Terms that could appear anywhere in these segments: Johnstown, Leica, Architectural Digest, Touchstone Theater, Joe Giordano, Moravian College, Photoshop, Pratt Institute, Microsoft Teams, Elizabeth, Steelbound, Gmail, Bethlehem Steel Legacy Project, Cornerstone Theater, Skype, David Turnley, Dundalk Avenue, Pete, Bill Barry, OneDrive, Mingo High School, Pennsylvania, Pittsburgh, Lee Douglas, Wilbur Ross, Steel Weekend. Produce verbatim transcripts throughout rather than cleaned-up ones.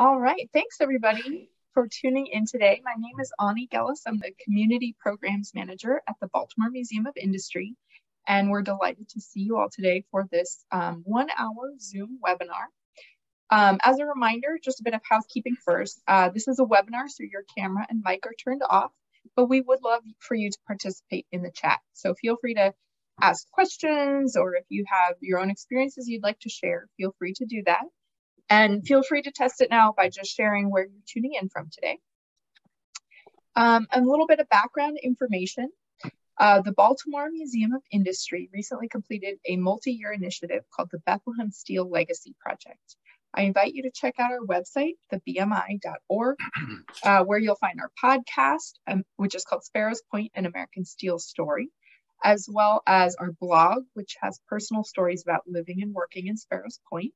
All right. Thanks, everybody, for tuning in today. My name is Ani Gellis. I'm the Community Programs Manager at the Baltimore Museum of Industry, and we're delighted to see you all today for this um, one-hour Zoom webinar. Um, as a reminder, just a bit of housekeeping first. Uh, this is a webinar, so your camera and mic are turned off, but we would love for you to participate in the chat. So feel free to ask questions, or if you have your own experiences you'd like to share, feel free to do that. And feel free to test it now by just sharing where you're tuning in from today. Um, and a little bit of background information. Uh, the Baltimore Museum of Industry recently completed a multi-year initiative called the Bethlehem Steel Legacy Project. I invite you to check out our website, the b m i dot org, uh, where you'll find our podcast, um, which is called Sparrows Point, An American Steel Story, as well as our blog, which has personal stories about living and working in Sparrows Point.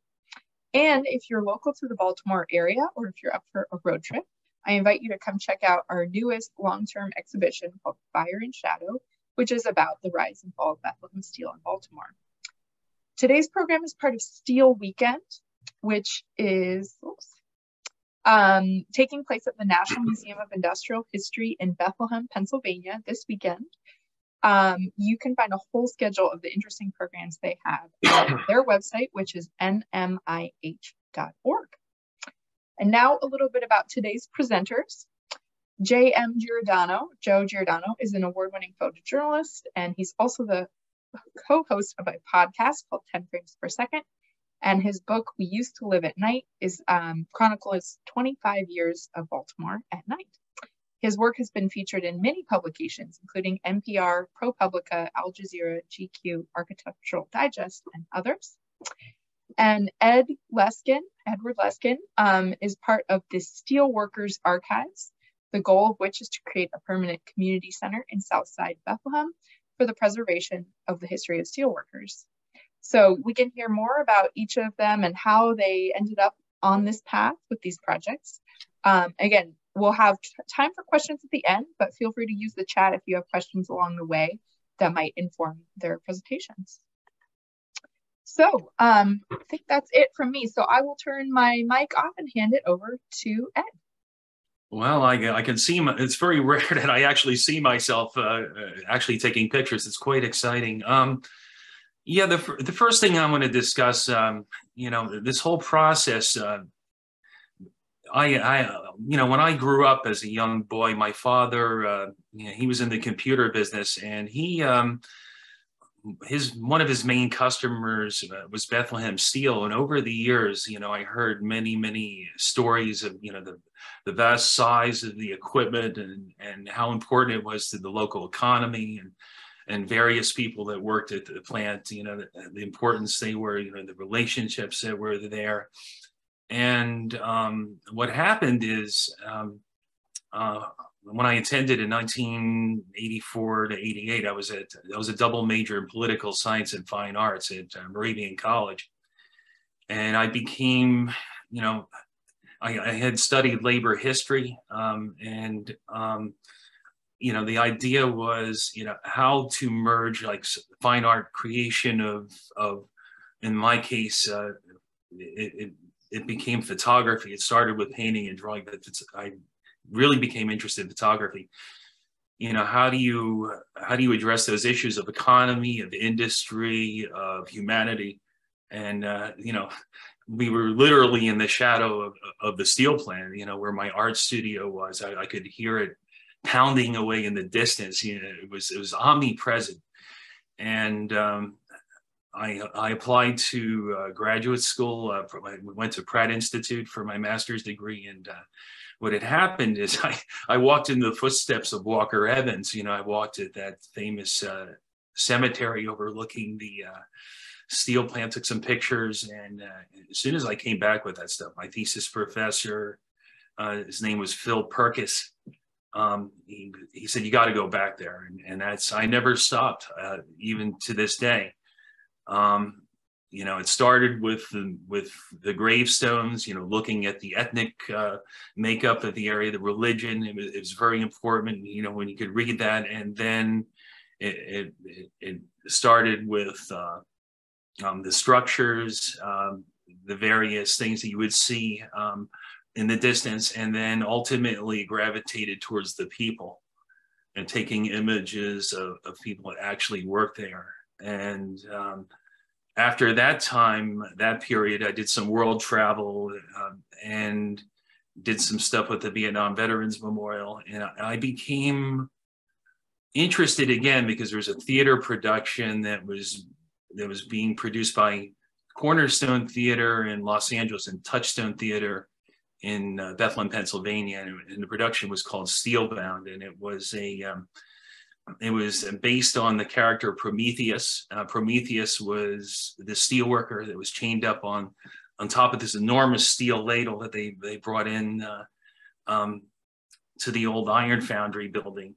And if you're local to the Baltimore area, or if you're up for a road trip, I invite you to come check out our newest long-term exhibition called Fire and Shadow, which is about the rise and fall of Bethlehem Steel in Baltimore. Today's program is part of Steel Weekend, which is oops, um, taking place at the National Museum of Industrial History in Bethlehem, Pennsylvania this weekend. Um, you can find a whole schedule of the interesting programs they have on their website, which is n m i h dot org. And now a little bit about today's presenters. J M Giordano, Joe Giordano, is an award-winning photojournalist, and he's also the co-host of a podcast called ten frames per second. And his book, We Used to Live at Night, is um, chronicles twenty-five years of Baltimore at night. His work has been featured in many publications, including N P R, ProPublica, Al Jazeera, G Q, Architectural Digest, and others. And Ed Leskin, Edward Leskin, um, is part of the Steelworkers Archives, the goal of which is to create a permanent community center in Southside Bethlehem for the preservation of the history of steelworkers. So we can hear more about each of them and how they ended up on this path with these projects. Um, again, We'll have time for questions at the end, but feel free to use the chat if you have questions along the way that might inform their presentations. So um, I think that's it from me. So I will turn my mic off and hand it over to Ed. Well, I, I can see, my, it's very rare that I actually see myself uh, actually taking pictures. It's quite exciting. Um, yeah, the, the first thing I want to discuss, um, you know, this whole process, uh, I, I, you know, when I grew up as a young boy, my father, uh, you know, he was in the computer business, and he, um, his one of his main customers uh, was Bethlehem Steel. And over the years, you know, I heard many, many stories of, you know, the, the vast size of the equipment and, and how important it was to the local economy and, and various people that worked at the plant, you know, the, the importance they were, you know, the relationships that were there. And um, what happened is, um, uh, when I attended in nineteen eighty-four to eighty-eight, I was at I was a double major in political science and fine arts at uh, Moravian College, and I became, you know, I, I had studied labor history, um, and um, you know, the idea was, you know, how to merge like fine art creation of of, in my case, uh, it. it It became photography. It started with painting and drawing, but I really became interested in photography. You know, how do you how do you address those issues of economy, of industry, of humanity? And uh, you know, we were literally in the shadow of, of the steel plant. You know, where my art studio was, I, I could hear it pounding away in the distance. You know, it was it was omnipresent, and um, I, I applied to uh, graduate school. Uh, for, I went to Pratt Institute for my master's degree, and uh, what had happened is I, I walked in the footsteps of Walker Evans. You know, I walked at that famous uh, cemetery overlooking the uh, steel plant, took some pictures, and uh, as soon as I came back with that stuff, my thesis professor, uh, his name was Phil Perkis, Um, he, he said, you got to go back there, and, and that's, I never stopped, uh, even to this day. Um, you know, it started with the, with the gravestones, you know, looking at the ethnic uh, makeup of the area, the religion. It was, it was very important, you know, when you could read that. And then it, it, it started with uh, um, the structures, um, the various things that you would see um, in the distance, and then ultimately gravitated towards the people and taking images of, of people that actually worked there. And um, after that time, that period, I did some world travel um, and did some stuff with the Vietnam Veterans Memorial. And I became interested again because there was a theater production that was that was being produced by Cornerstone Theater in Los Angeles and Touchstone Theater in uh, Bethlehem, Pennsylvania, and, and the production was called Steelbound, and it was a um, it was based on the character Prometheus. Uh, Prometheus was the steelworker that was chained up on on top of this enormous steel ladle that they they brought in uh, um, to the old iron foundry building.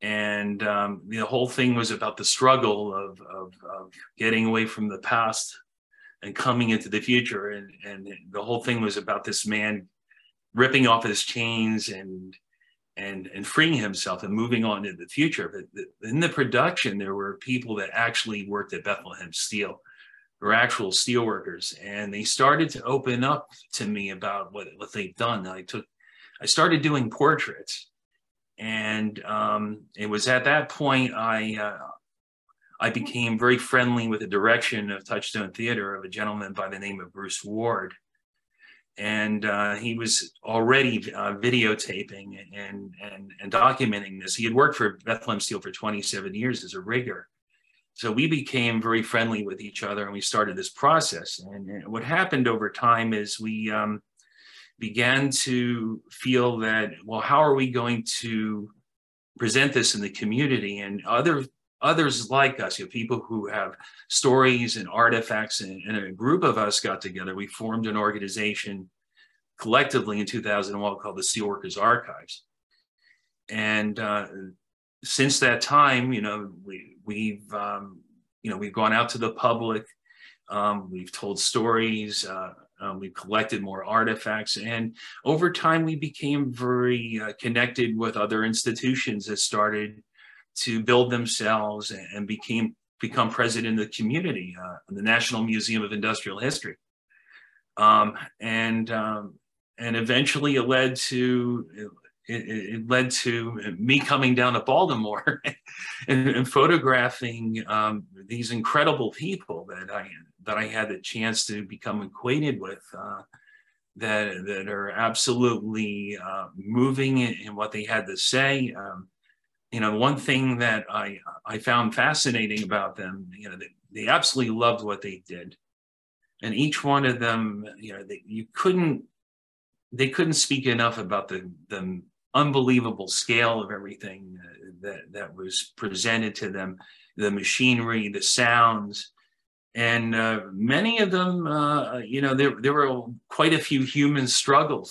And um, the whole thing was about the struggle of, of, of getting away from the past and coming into the future. And, and the whole thing was about this man ripping off his chains and, and, and freeing himself and moving on to the future. But in the production, there were people that actually worked at Bethlehem Steel, or actual steel workers. And they started to open up to me about what, what they've done. I took, I started doing portraits. And um, it was at that point I uh, I became very friendly with the direction of Touchstone Theater, of a gentleman by the name of Bruce Ward, and uh, he was already uh, videotaping and, and and documenting this. He had worked for Bethlehem Steel for twenty-seven years as a rigger, so we became very friendly with each other, and we started this process. And, and what happened over time is we. Um, began to feel that, well, how are we going to present this in the community? And other others like us, you know, people who have stories and artifacts, and, and a group of us got together. We formed an organization collectively in two thousand one called the Steelworkers Archives. And uh, since that time, you know, we, we've um, you know we've gone out to the public. Um, we've told stories. Uh, Um, we collected more artifacts, and over time we became very uh, connected with other institutions that started to build themselves and, and became become president of the community, uh, the National Museum of Industrial History, um, and um, and eventually it led to it, it led to me coming down to Baltimore and, and photographing um, these incredible people that I. that I had the chance to become acquainted with, uh, that, that are absolutely uh, moving in, in what they had to say. Um, you know, one thing that I, I found fascinating about them, you know, they, they absolutely loved what they did. And each one of them, you know, they, you couldn't, they couldn't speak enough about the, the unbelievable scale of everything that, that was presented to them, the machinery, the sounds. And uh, many of them, uh, you know, there, there were quite a few human struggles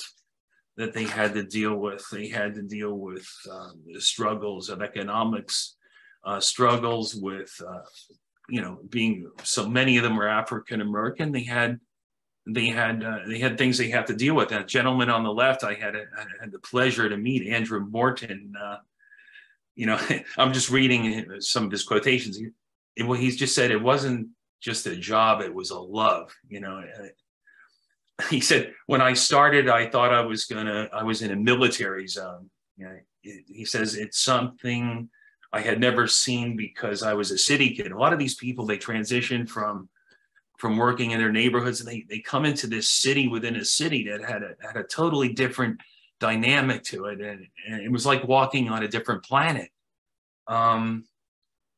that they had to deal with. They had to deal with uh, the struggles of economics, uh, struggles with, uh, you know, being, so many of them were African-American. They had, they had, uh, they had things they had to deal with. That gentleman on the left, I had, a, I had the pleasure to meet Andrew Morton. Uh, you know, I'm just reading some of his quotations. He, well, he's just said it wasn't just a job, it was a love, you know. He said, when I started, I thought I was gonna, I was in a military zone. You know, he says, it's something I had never seen because I was a city kid. A lot of these people, they transition from, from working in their neighborhoods, and they, they come into this city within a city that had a, had a totally different dynamic to it. And, and it was like walking on a different planet. Um,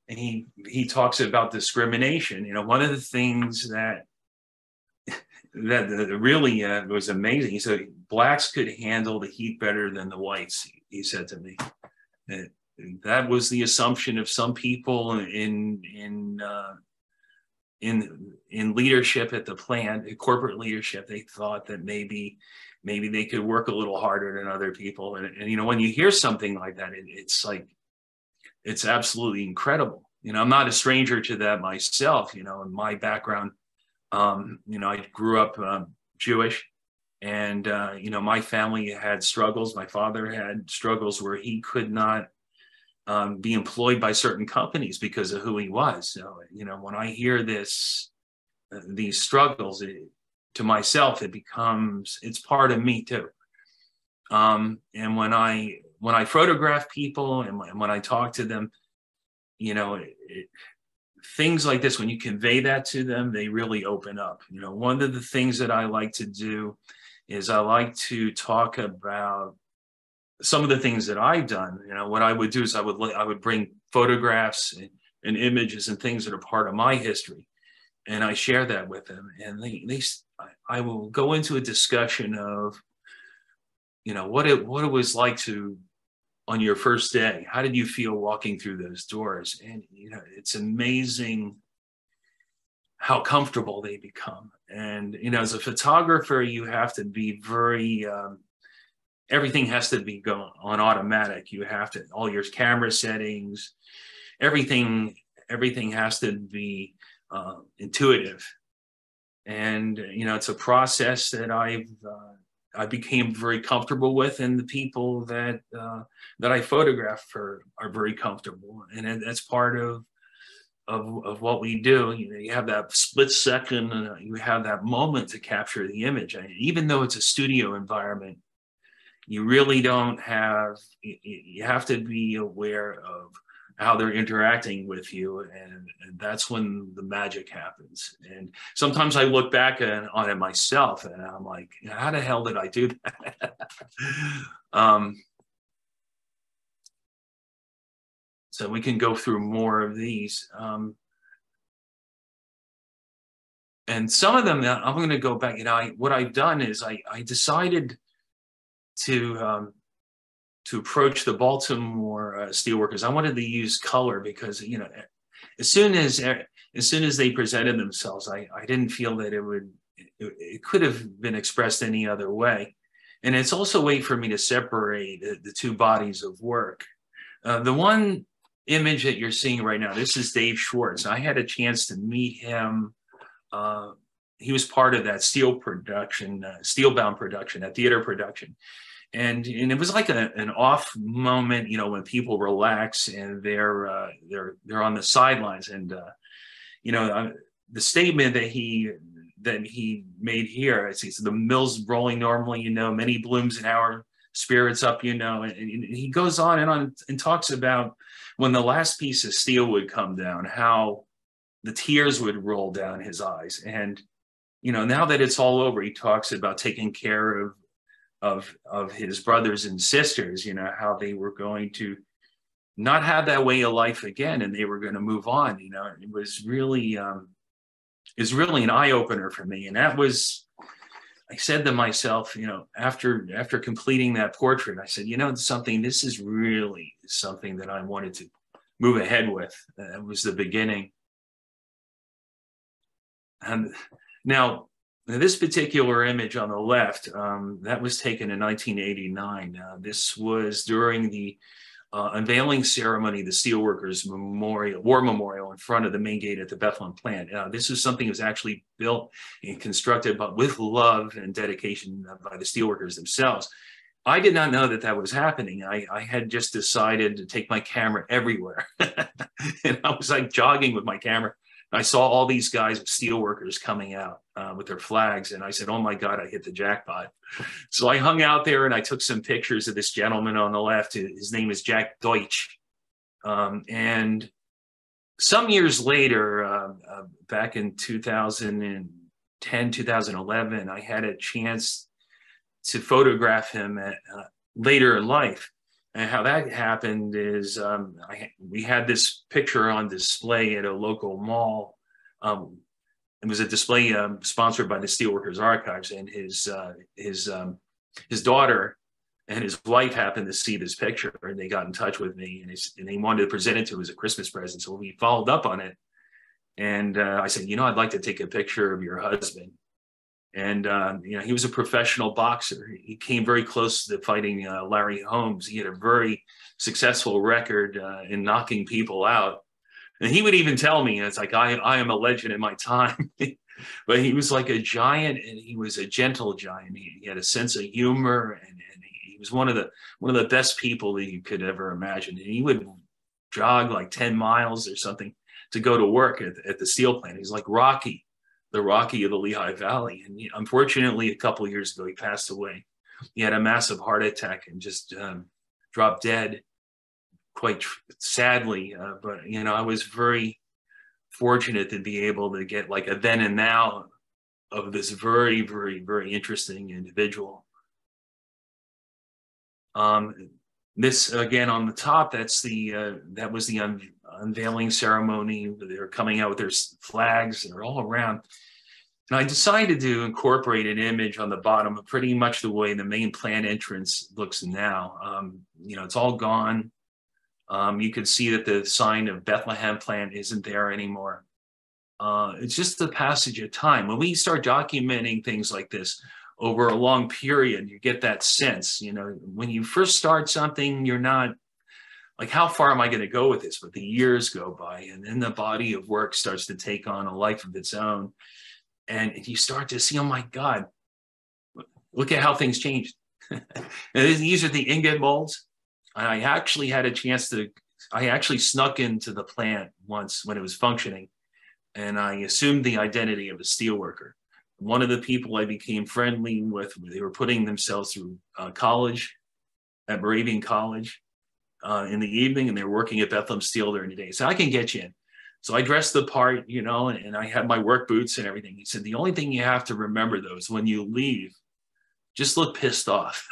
And he, he talks about discrimination. You know, one of the things that that really uh, was amazing, he said, blacks could handle the heat better than the whites, he said to me. And that was the assumption of some people in, in, uh, in, in leadership at the plant, corporate leadership. They thought that maybe, maybe they could work a little harder than other people. And, and you know, when you hear something like that, it, it's like, it's absolutely incredible. You know, I'm not a stranger to that myself, you know, in my background, um, you know, I grew up um, Jewish, and, uh, you know, my family had struggles. My father had struggles where he could not um, be employed by certain companies because of who he was. So, you know, when I hear this, uh, these struggles, it, to myself, it becomes, it's part of me too. Um, and when I, when I photograph people and when I talk to them, you know, it, it, things like this, when you convey that to them, they really open up. You know, one of the things that I like to do is I like to talk about some of the things that I've done. You know, what I would do is I would, I would bring photographs and, and images and things that are part of my history. And I share that with them, and they, they, I will go into a discussion of, you know, what it, what it was like to, on your first day, how did you feel walking through those doors? And, you know, it's amazing how comfortable they become. And, you know, as a photographer, you have to be very, um, everything has to be going on automatic. You have to, all your camera settings, everything, everything has to be Uh, intuitive, and you know, it's a process that I've uh, I became very comfortable with, and the people that uh, that I photograph for are very comfortable, and that's part of of, of what we do. You know, you have that split second, uh, you have that moment to capture the image. I mean, even though it's a studio environment, you really don't have. You, you have to be aware of how they're interacting with you, and, and that's when the magic happens. And sometimes I look back on, on it myself, and I'm like, how the hell did I do that? um, so we can go through more of these. Um, and some of them, I'm going to go back, you know, I, what I've done is I, I decided to, um, to approach the Baltimore uh, steelworkers. I wanted to use color because, you know, as soon as as soon as they presented themselves, I, I didn't feel that it would, it, it could have been expressed any other way. And it's also a way for me to separate the, the two bodies of work. Uh, the one image that you're seeing right now, this is Dave Schwartz. I had a chance to meet him. Uh, he was part of that steel production, uh, Steelbound production, that theater production. And, and it was like a, an off moment, you know, when people relax and they're uh, they're they're on the sidelines. And uh, you know, uh, the statement that he that he made here, it's, it's the mill's rolling normally, you know, many blooms an hour, spirits up, you know, and, and he goes on and on and talks about when the last piece of steel would come down, how the tears would roll down his eyes. And you know, now that it's all over, he talks about taking care of. Of, of his brothers and sisters, you know, how they were going to not have that way of life again, and they were going to move on. You know, it was really, um, it was really an eye opener for me. And that was, I said to myself, you know, after, after completing that portrait, I said, you know, something, this is really something that I wanted to move ahead with. That was the beginning. And now, Now, this particular image on the left, um, that was taken in nineteen eighty-nine. Uh, this was during the uh, unveiling ceremony, the Steelworkers Memorial, War Memorial, in front of the main gate at the Bethlehem plant. Uh, this is something that was actually built and constructed, but with love and dedication by the steelworkers themselves. I did not know that that was happening. I, I had just decided to take my camera everywhere, and I was like jogging with my camera. I saw all these guys, steelworkers, coming out uh, with their flags, and I said, oh my God, I hit the jackpot. So I hung out there and I took some pictures of this gentleman on the left. His name is Jack Deutsch. Um, and some years later, uh, uh, back in two thousand ten, two thousand eleven, I had a chance to photograph him at, uh, later in life. And how that happened is um, I, we had this picture on display at a local mall. Um, it was a display um, sponsored by the Steelworkers Archives, and his uh, his um, his daughter and his wife happened to see this picture, and they got in touch with me, and, his, and they wanted to present it to him as a Christmas present. So we followed up on it, and uh, I said, you know, I'd like to take a picture of your husband. And, um, you know, he was a professional boxer. He came very close to fighting uh, Larry Holmes. He had a very successful record uh, in knocking people out. And he would even tell me, it's like, I, I am a legend in my time. But he was like a giant, and he was a gentle giant. He, he had a sense of humor, and, and he was one of the one of the best people that you could ever imagine. And he would jog like ten miles or something to go to work at, at the steel plant. He's like Rocky. the Rocky of the Lehigh Valley. And unfortunately, a couple of years ago, he passed away. He had a massive heart attack and just um, dropped dead, quite tr- sadly. Uh, but, you know, I was very fortunate to be able to get like a then and now of this very, very, very interesting individual. Um, this, again, on the top, that's the, uh, that was the un- unveiling ceremony. They're coming out with their flags, and they're all around. And I decided to incorporate an image on the bottom of pretty much the way the main plant entrance looks now. Um, you know, it's all gone. Um, you can see that the sign of Bethlehem plant isn't there anymore. Uh, it's just the passage of time. When we start documenting things like this over a long period, you get that sense, you know, when you first start something, you're not like, how far am I going to go with this? But the years go by, and then the body of work starts to take on a life of its own. And you start to see, oh my God, look at how things changed. These are the ingot molds. I actually had a chance to, I actually snuck into the plant once when it was functioning, and I assumed the identity of a steelworker. One of the people I became friendly with, they were putting themselves through uh, college at Moravian College uh, in the evening, and they were working at Bethlehem Steel during the day. So I can get you in. So I dressed the part, you know, and, and I had my work boots and everything. He said, the only thing you have to remember, though, is when you leave, just look pissed off.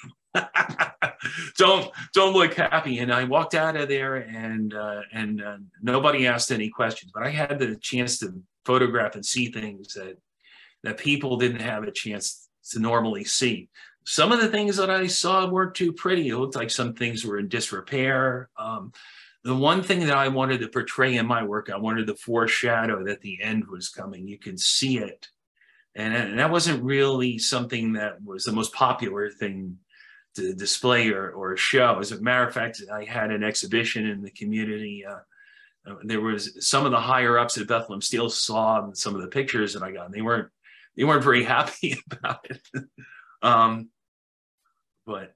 don't don't look happy. And I walked out of there, and uh, and uh, nobody asked any questions. But I had the chance to photograph and see things that that people didn't have a chance to normally see. Some of the things that I saw weren't too pretty. It looked like some things were in disrepair. Um, the one thing that I wanted to portray in my work, I wanted to foreshadow that the end was coming. You could see it. And, and that wasn't really something that was the most popular thing to display or, or show. As a matter of fact, I had an exhibition in the community. Uh, there was some of the higher ups at Bethlehem Steel saw some of the pictures that I got, and they weren't they weren't very happy about it. um, but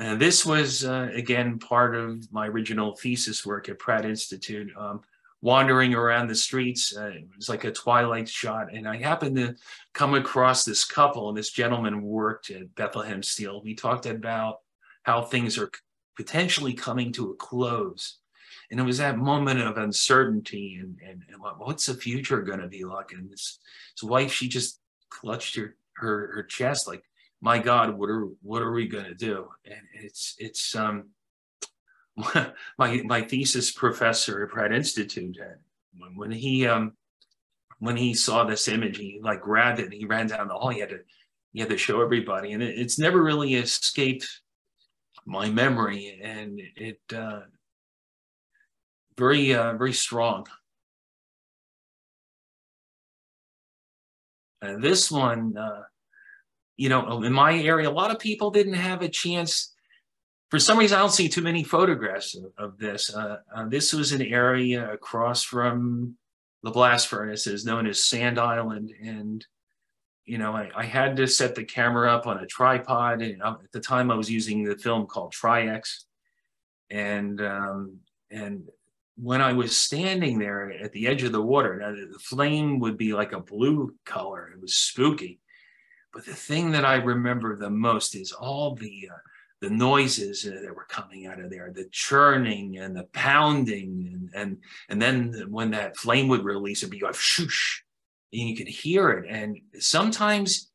uh, this was uh, again part of my original thesis work at Pratt Institute. Um, wandering around the streets, uh, it was like a twilight shot, and I happened to come across this couple, and this gentleman worked at Bethlehem Steel. We talked about how things are potentially coming to a close, and it was that moment of uncertainty, and, and, and what's the future going to be like? And this, his wife, she just clutched her, her, her chest, like, my God, what are, what are we going to do? And it's, it's, um, My, my thesis professor at Pratt Institute, when, when he um, when he saw this image, he like grabbed it and he ran down the hall. He had to he had to show everybody, and it, it's never really escaped my memory. And it uh, very uh, very strong. And this one, uh, you know, in my area, a lot of people didn't have a chance. For some reason, I don't see too many photographs of, of this. Uh, uh, this was an area across from the blast furnaces known as Sand Island. And, you know, I, I had to set the camera up on a tripod. And I, at the time, I was using the film called Tri-X. And, um, and when I was standing there at the edge of the water, now the flame would be like a blue color. It was spooky. But the thing that I remember the most is all the... Uh, the noises that were coming out of there, the churning and the pounding. And, and, and then when that flame would release, it'd be like, shoosh, and you could hear it. And sometimes,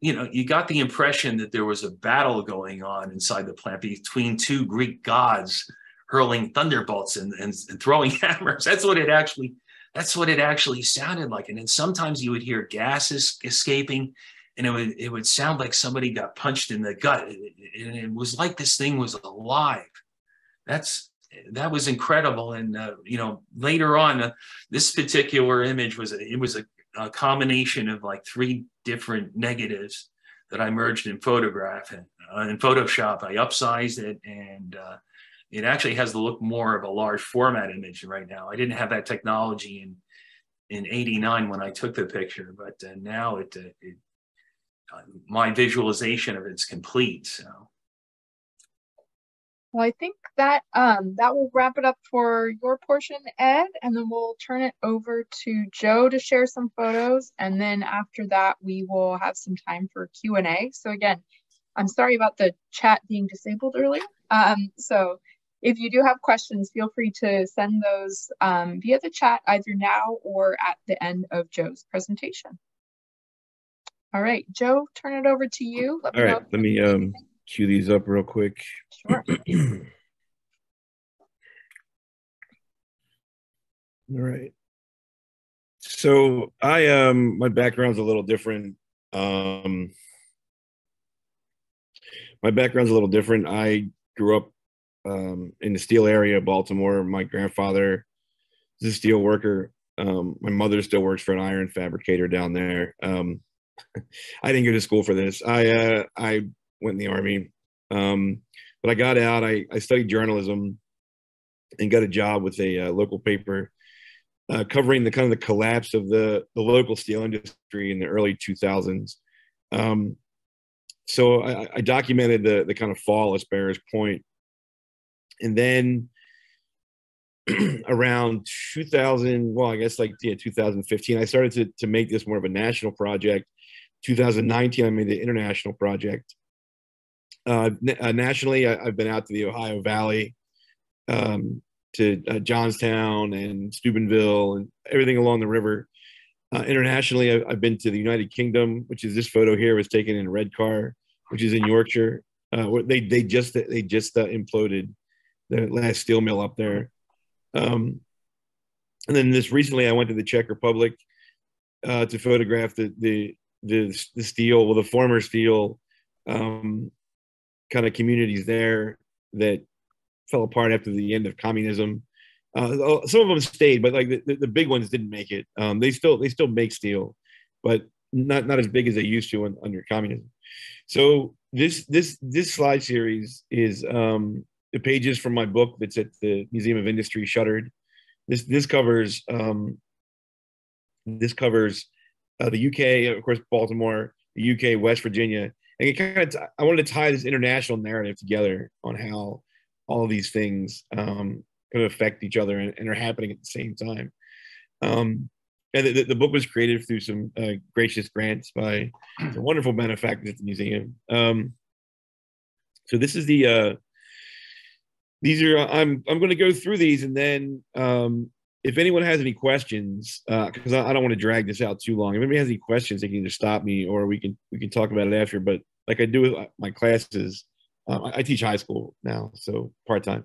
you know, you got the impression that there was a battle going on inside the plant between two Greek gods hurling thunderbolts and, and, and throwing hammers. That's what it actually, that's what it actually sounded like. And then sometimes you would hear gases escaping, and it would, it would sound like somebody got punched in the gut. And it, it was like this thing was alive. That's, that was incredible. And, uh, you know, later on, uh, this particular image was, a, it was a, a combination of like three different negatives that I merged in photograph and uh, in Photoshop. I upsized it, and uh, it actually has to look more of a large format image right now. I didn't have that technology in, in eighty-nine when I took the picture, but uh, now it, uh, it Uh, my visualization of it's complete. So Well, I think that um, that will wrap it up for your portion, Ed, and then we'll turn it over to Joe to share some photos. And then after that, we will have some time for Q and A. So again, I'm sorry about the chat being disabled earlier. Um, so if you do have questions, feel free to send those um, via the chat either now or at the end of Joe's presentation. All right, Joe, turn it over to you. Let All me right, let me um, cue these up real quick. Sure. All right. So I, um, my background's a little different. Um, my background's a little different. I grew up um, in the steel area of Baltimore. My grandfather is a steel worker. Um, my mother still works for an iron fabricator down there. Um, I didn't go to school for this. I, uh, I went in the Army. Um, But I got out, I, I studied journalism and got a job with a uh, local paper uh, covering the kind of the collapse of the, the local steel industry in the early two thousands. Um, so I, I documented the, the kind of fall of Sparrows Point. And then around two thousand, well, I guess like yeah, two thousand fifteen, I started to, to make this more of a national project. two thousand nineteen, I made the international project. Uh, uh, nationally, I, I've been out to the Ohio Valley, um, to uh, Johnstown and Steubenville and everything along the river. Uh, internationally, I, I've been to the United Kingdom, which is this photo here was taken in Redcar, which is in Yorkshire. Uh, where they they just they just uh, imploded the last steel mill up there. Um, and then this recently, I went to the Czech Republic uh, to photograph the the the, the steel, well, the former steel. Um, kind of communities there that fell apart after the end of communism. Uh, some of them stayed, but like the, the big ones didn't make it. Um, they still they still make steel, but not not as big as they used to in, under communism. So this this this slide series is um, the pages from my book that's at the Museum of Industry, Shuttered. This this covers um, this covers uh, the U K, of course, Baltimore, the U K, West Virginia. And it kind of, I wanted to tie this international narrative together on how all of these things um, could affect each other and, and are happening at the same time. Um, and the, the book was created through some uh, gracious grants by the wonderful benefactors at the museum. Um, so this is the uh, these are I'm I'm going to go through these, and then um, if anyone has any questions, because uh, I, I don't want to drag this out too long. If anybody has any questions, they can either stop me or we can we can talk about it after. But like I do with my classes, um, I, I teach high school now, so part time.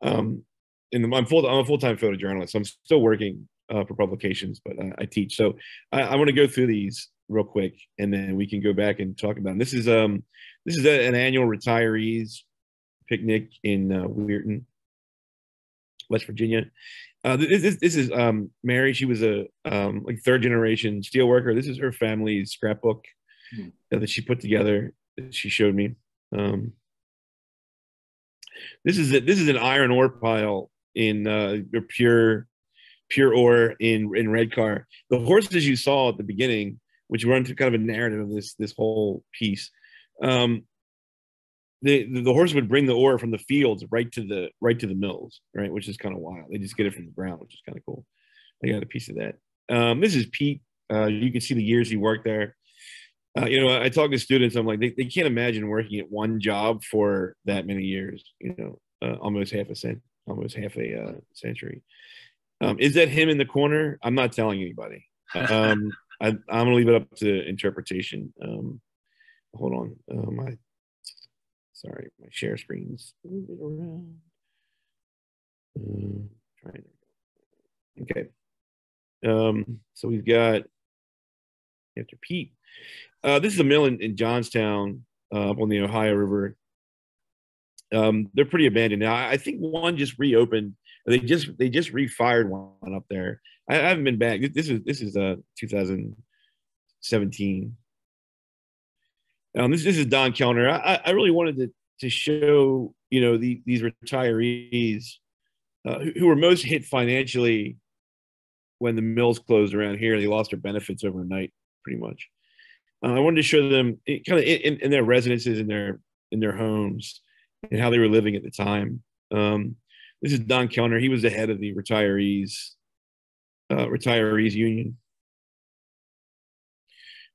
Um, and I'm full I'm a full time photojournalist, so I'm still working uh, for publications, but I, I teach. So I, I want to go through these real quick, and then we can go back and talk about them. This is um this is a, an annual retirees picnic in uh, Weirton, West Virginia. Uh, this, this, this is um, Mary. She was a um, like third generation steel worker. This is her family's scrapbook mm. that she put together. That she showed me. Um, this is a, this is an iron ore pile in uh, pure pure ore in in Redcar. The horses you saw at the beginning, which run through kind of a narrative of this this whole piece. Um, The, the, the horse would bring the ore from the fields right to the right to the mills, right? Which is kind of wild. They just get it from the ground, which is kind of cool. I got a piece of that. Um, this is Pete. Uh, you can see the years he worked there. Uh, you know, I, I talk to students. I'm like, they, they can't imagine working at one job for that many years. You know, uh, almost half a cent, almost half a uh, century. Um, is that him in the corner? I'm not telling anybody. Um, I, I'm gonna leave it up to interpretation. Um, hold on, uh, my. Sorry, my share screen's moving around. Um, trying to, okay. Um, so we've got after Pete. Uh, this is a mill in, in Johnstown uh, up on the Ohio River. Um, they're pretty abandoned now. I, I think one just reopened. They just they just refired one up there. I, I haven't been back. This is this is uh, two thousand seventeen. Um, this, this is Don Kellner. I, I really wanted to, to show, you know, the, these retirees uh, who, who were most hit financially when the mills closed around here. They lost their benefits overnight, pretty much. Uh, I wanted to show them it, kind of in, in their residences, in their in their homes, and how they were living at the time. Um, this is Don Kellner. He was the head of the retirees, uh, retirees union.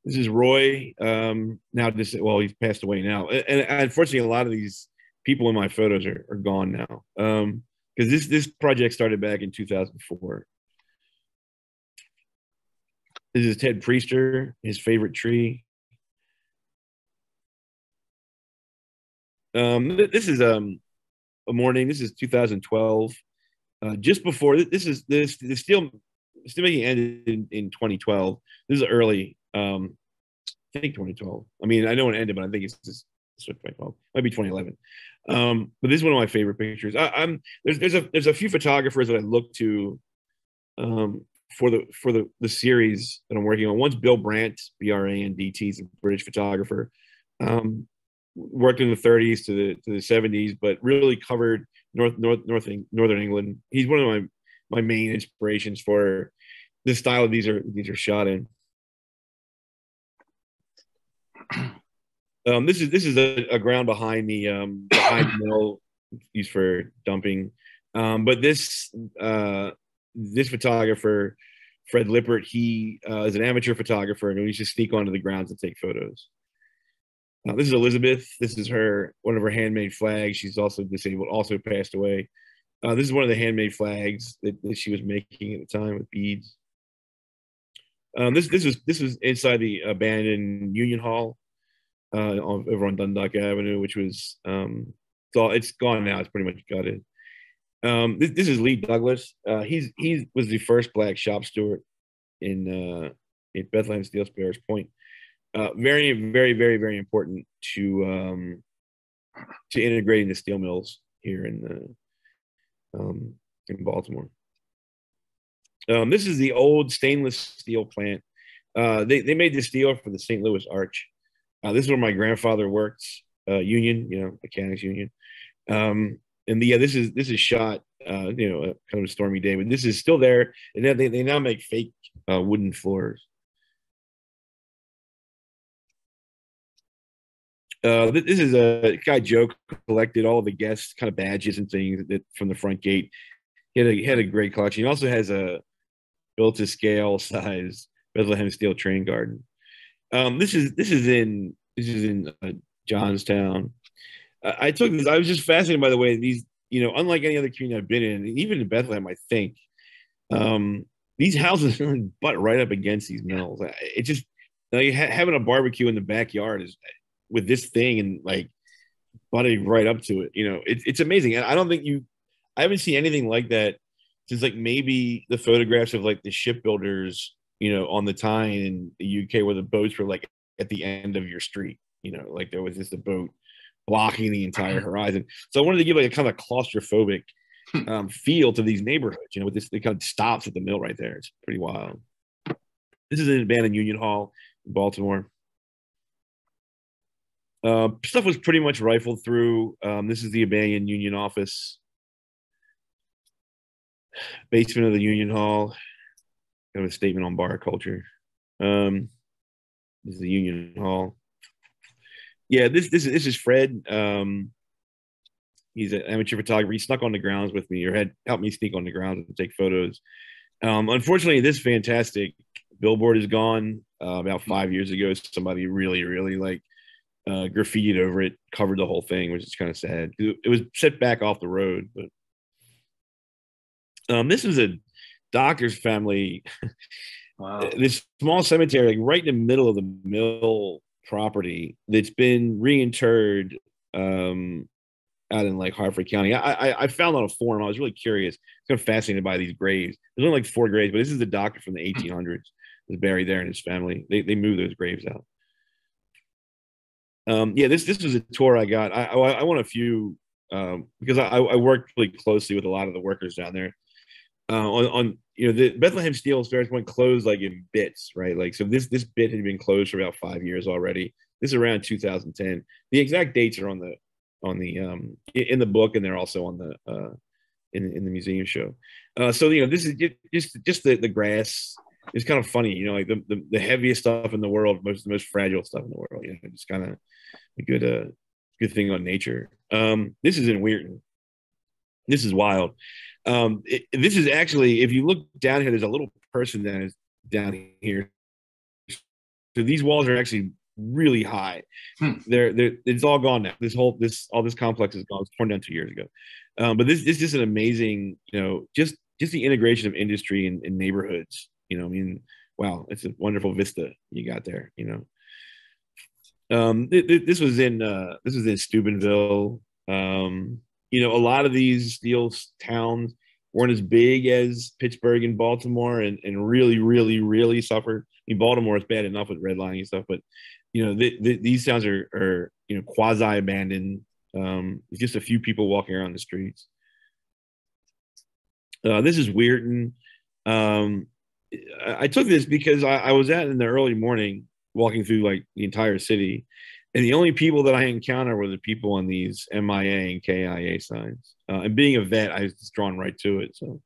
This is Roy. Um, now, this, well, he's passed away now. And, and unfortunately, a lot of these people in my photos are, are gone now. Um, because this, this project started back in two thousand four. This is Ted Priester, his favorite tree. Um, this is um, a morning. This is two thousand twelve. Uh, just before this is this the steel steelmaking ended in, in twenty twelve. This is early. Um, I think twenty twelve. I mean, I know it ended, but I think it's just twenty twelve. Might be twenty eleven. Um, but this is one of my favorite pictures. I, I'm there's there's a there's a few photographers that I look to um, for the for the the series that I'm working on. One's Bill Brandt, B R A N D T, he's a British photographer. Um, worked in the thirties to the to the seventies, but really covered north north north northern England. He's one of my my main inspirations for the style these are these are shot in. Um, this is this is a, a ground behind the um, behind the mill used for dumping, um, but this uh, this photographer, Fred Lippert, he uh, is an amateur photographer and he used to sneak onto the grounds and take photos. Uh, this is Elizabeth. This is her one of her handmade flags. She's also disabled, also passed away. Uh, this is one of the handmade flags that, that she was making at the time with beads. Um, this this was this was inside the abandoned Union Hall. Uh, over on Dundalk Avenue, which was um, it's gone now. It's pretty much gutted. Um, this, this is Lee Douglas. Uh, he's he was the first black shop steward in uh, in Bethlehem Steel Sparrows Point. Uh, very, very, very, very important to um, to integrating the steel mills here in the, um, in Baltimore. Um, this is the old stainless steel plant. Uh, they they made the steel for the Saint Louis Arch. Uh, this is where my grandfather worked, uh, union, you know, mechanics union. Um, and the, yeah, this is this is shot, uh, you know, kind of a stormy day, but this is still there. And then they, they now make fake uh, wooden floors. Uh, this is a guy Joe collected all the guests kind of badges and things that, from the front gate. He had a, he had a great collection. He also has a built-to-scale size Bethlehem Steel train garden. Um, this is this is in this is in uh, Johnstown. Uh, I took this. I was just fascinated by the way these, you know, unlike any other community I've been in, even in Bethlehem, I think um, these houses butt right up against these mills. It just like ha having a barbecue in the backyard is with this thing and like butting right up to it. You know, it, it's amazing. And I don't think you, I haven't seen anything like that since like maybe the photographs of like the shipbuilders. You know, on the Tyne in the U K where the boats were like at the end of your street, you know, like there was just a boat blocking the entire horizon. So I wanted to give like a kind of claustrophobic um, feel to these neighborhoods, you know, with this, it kind of stops at the mill right there. It's pretty wild. This is an abandoned Union Hall in Baltimore. Uh, stuff was pretty much rifled through. Um, this is the abandoned Union office. Basement of the Union Hall. Kind of a statement on bar culture. Um, this is the Union Hall. Yeah, this this this is Fred. Um, he's an amateur photographer. He snuck on the grounds with me, or had helped me sneak on the grounds and take photos. Um, unfortunately, this fantastic billboard is gone. Uh, about five years ago, somebody really, really like uh, graffitied over it, covered the whole thing, which is kind of sad. It was set back off the road, but um, this is a doctor's family. Wow. This small cemetery like right in the middle of the mill property that's been reinterred um out in like Harford County. I, I I found on a forum. I was really curious, kind of fascinated by these graves. There's only like four graves, but this is the doctor from the eighteen hundreds was buried there and his family. They, they moved those graves out. Um yeah, this this was a tour I got. I I, I want a few um because I I worked really closely with a lot of the workers down there. Uh, on, on, you know, the Bethlehem Steel Sparrows Point closed like in bits, right? Like, so this this bit had been closed for about five years already. This is around two thousand ten. The exact dates are on the on the um in the book, and they're also on the uh in in the museum show. Uh, so you know, this is just just the the grass is kind of funny, you know, like the the, the heaviest stuff in the world, most the most fragile stuff in the world. You know, just kind of a good uh good thing on nature. Um, this is in Weirton. This is wild. Um, it, this is actually, if you look down here, there's a little person that is down here. So these walls are actually really high. Hmm. They're, they're, it's all gone now. This whole, this, all this complex is gone. It's torn down two years ago. Um, but this, this is just an amazing, you know, just, just the integration of industry and, and neighborhoods. You know, I mean, wow, it's a wonderful vista you got there, you know. Um, th th this was in uh, this was in Steubenville. Um, you know, a lot of these steel towns weren't as big as Pittsburgh and Baltimore, and, and really, really, really suffered. I mean, Baltimore is bad enough with redlining and stuff, but you know, th th these towns are, are you know, quasi abandoned. Um, just a few people walking around the streets. Uh, this is Weirton. Um, I, I took this because I, I was at in the early morning, walking through like the entire city, and the only people that I encountered were the people on these M I A and K I A signs. Uh, and being a vet, I was drawn right to it. So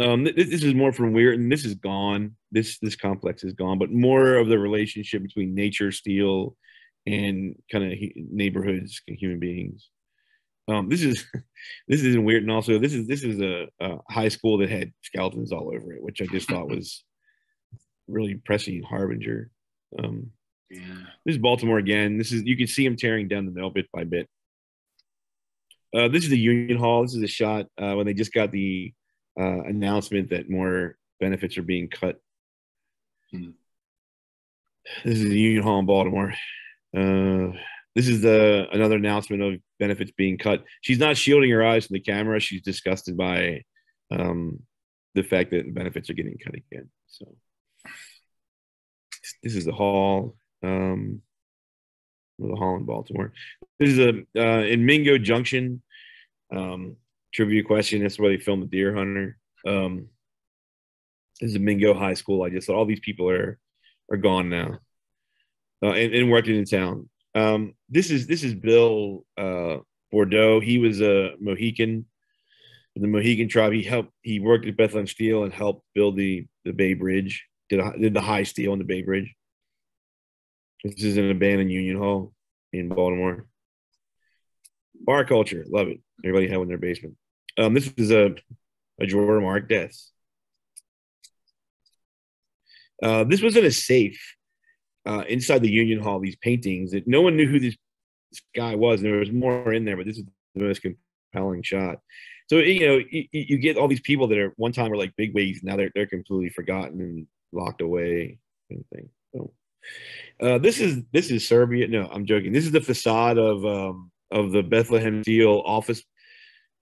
um, th this is more from Weirton. This is gone. This this complex is gone, but more of the relationship between nature, steel, and kind of neighborhoods and human beings. Um, this is this is in Weirton also. This is this is a, a high school that had skeletons all over it, which I just thought was really pressing harbinger. Um, yeah. This is Baltimore again. This is, you can see him tearing down the mill bit by bit. Uh, this is the Union Hall. This is a shot uh, when they just got the uh, announcement that more benefits are being cut. Hmm. This is the Union Hall in Baltimore. Uh, this is the another announcement of benefits being cut. She's not shielding her eyes from the camera. She's disgusted by um, the fact that the benefits are getting cut again. So. This is the hall, um, the hall in Baltimore. This is a, uh, in Mingo Junction, um, trivia question. That's where they filmed The Deer Hunter. Um, this is Mingo High School. I just thought all these people are, are gone now, uh, and, and working in town. Um, this is, this is Bill, uh, Bordeaux. He was a Mohican, the Mohican tribe. He helped, he worked at Bethlehem Steel and helped build the, the Bay Bridge. Did, did the high steel on the Bay Bridge. This is an abandoned Union Hall in Baltimore. Bar culture, love it. Everybody had one in their basement. Um, this is a, a drawer marked death. Uh, this was in a safe uh, inside the Union Hall, these paintings that no one knew who this guy was. And there was more in there, but this is the most compelling shot. So, you know, you, you get all these people that are one time were like big wigs. Now they're, they're completely forgotten and locked away and thing. So uh this is this is Serbia. No, I'm joking. This is the facade of um of the Bethlehem Steel office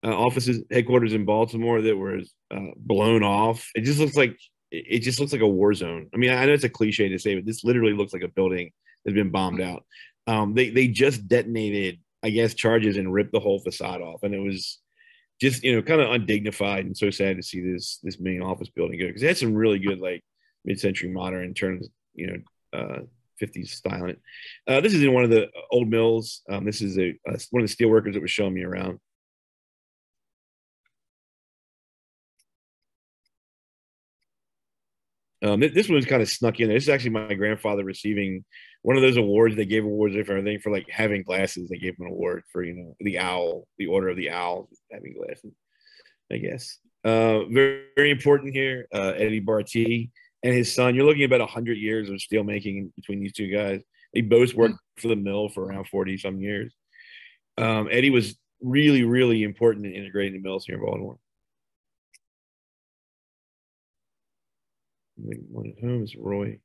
uh, offices headquarters in Baltimore that was uh, blown off. It just looks like it just looks like a war zone. I mean, I know it's a cliche to say, but this literally looks like a building that's been bombed out. Um they they just detonated, I guess, charges and ripped the whole facade off, and it was just, you know, kind of undignified and so sad to see this this main office building go, because it had some really good like mid-century modern turns, you know, uh, fifties style in it. Uh, this is in one of the old mills. Um, this is a, a one of the steelworkers that was showing me around. Um, th this one was kind of snuck in there. This is actually my grandfather receiving one of those awards. They gave awards for everything, for like having glasses. They gave him an award for, you know, the owl, the order of the owl, having glasses, I guess. Uh, very, very important here, uh, Eddie Barty and his son. You're looking at about one hundred years of steelmaking between these two guys. They both worked for the mill for around forty-some years. Um, Eddie was really, really important in integrating the mills here in Baltimore. I think one at home is Roy.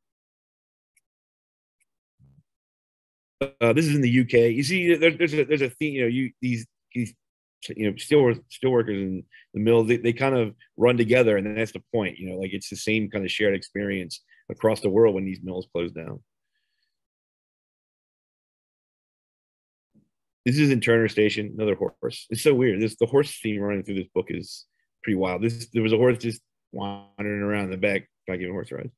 Uh, this is in the U K. You see, there, there's, a, there's a theme, you know, you, these, these you know, steel, steel workers in the mill, they, they kind of run together, and that's the point, you know, like it's the same kind of shared experience across the world when these mills close down. This is in Turner Station, another horse. It's so weird. This the horse theme running through this book is pretty wild. This there was a horse just wandering around in the back by giving horse rides.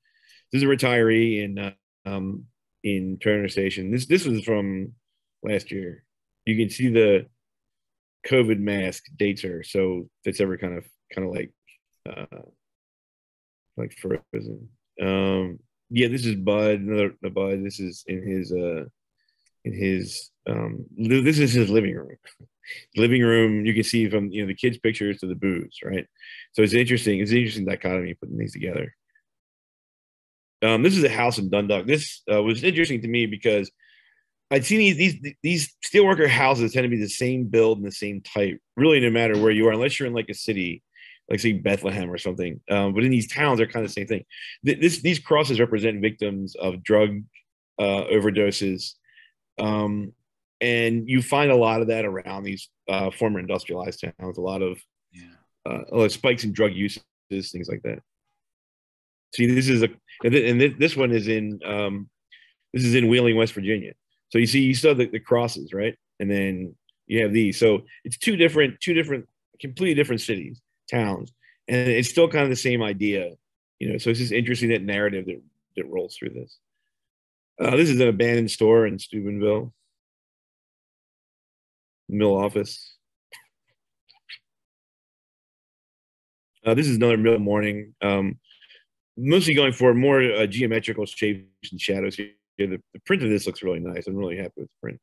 This is a retiree in uh, um in Turner Station. This this was from last year. You can see the COVID mask dates her, so that's ever kind of kind of like uh like frozen. Um yeah, this is Bud, another Bud. This is in his uh in his, um, this is his living room. Living room, you can see from you know the kids' pictures to the booths, right? So it's interesting. It's an interesting dichotomy putting these together. Um, this is a house in Dundalk. This uh, was interesting to me because I'd seen these, these these steelworker houses tend to be the same build and the same type, really, no matter where you are, unless you're in like a city, like say Bethlehem or something. Um, but in these towns, they're kind of the same thing. This, these crosses represent victims of drug uh, overdoses. Um, and you find a lot of that around these uh, former industrialized towns, a lot of yeah. uh, a lot of spikes in drug uses, things like that. See, this is a, and this one is in, um, this is in Wheeling, West Virginia. So you see, you saw the, the crosses, right? And then you have these. So it's two different, two different, completely different cities, towns, and it's still kind of the same idea, you know. So it's just interesting, that narrative that, that rolls through this. Uh, this is an abandoned store in Steubenville. Mill office. Uh, this is another mill morning. Um, mostly going for more uh, geometrical shapes and shadows here. The, the print of this looks really nice. I'm really happy with the print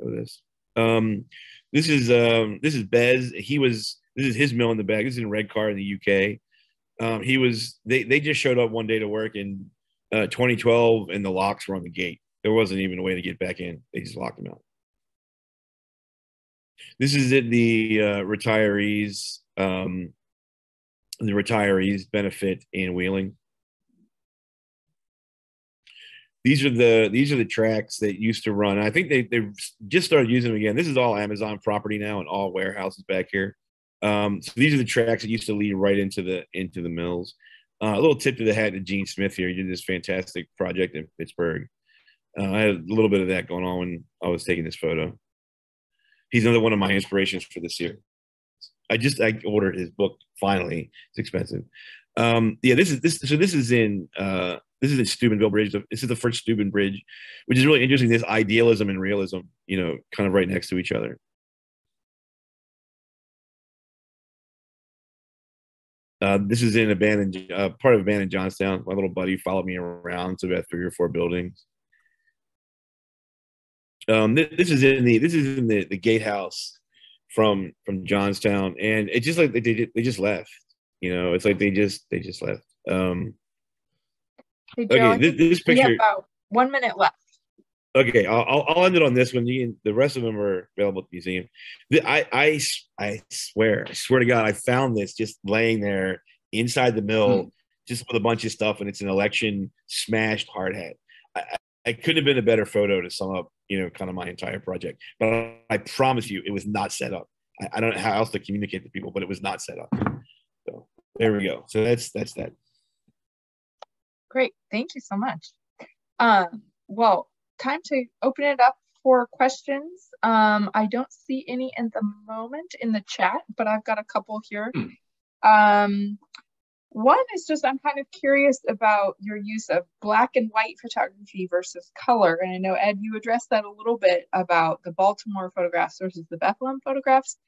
of this. Um, this is um, this is Bez. He was this is his mill in the back. This is in Redcar in the U K. Um, he was they they just showed up one day to work in uh, twenty twelve, and the locks were on the gate. There wasn't even a way to get back in. They just locked them out. This is at the uh, retirees, um, the retirees benefit in Wheeling. These are the these are the tracks that used to run. I think they they just started using them again. This is all Amazon property now, and all warehouses back here. Um, so these are the tracks that used to lead right into the into the mills. Uh, a little tip to the hat to Gene Smith here. He did this fantastic project in Pittsburgh. Uh, I had a little bit of that going on when I was taking this photo. He's another one of my inspirations for this year. I just I ordered his book finally. It's expensive. Um, yeah, this is this. So this is in uh, this is in Steubenville Bridge. This is the first Steuben Bridge, which is really interesting. This idealism and realism, you know, kind of right next to each other. Uh, this is in abandoned uh, part of abandoned Johnstown. My little buddy followed me around to about three or four buildings. Um, this, this is in the this is in the, the gatehouse from from Johnstown, and it's just like they did they just left. You know, it's like they just they just left. Um, hey, Joe, okay, this, this picture. We have about one minute left. Okay, I'll I'll end it on this one. You can, the rest of them are available at the museum. The, I I I swear I swear to God, I found this just laying there inside the mill, mm-hmm. just with a bunch of stuff, and it's an election smashed hard hat. I, I couldn't have been a better photo to sum up, you know, kind of my entire project. But I, I promise you, it was not set up. I, I don't know how else to communicate to people, but it was not set up. So there we go. So that's that's that. Great, thank you so much. Um, well, time to open it up for questions. Um, I don't see any at the moment in the chat, but I've got a couple here. Mm. Um, One is just, I'm kind of curious about your use of black and white photography versus color. And I know, Ed, you addressed that a little bit about the Baltimore photographs versus the Bethlehem photographs.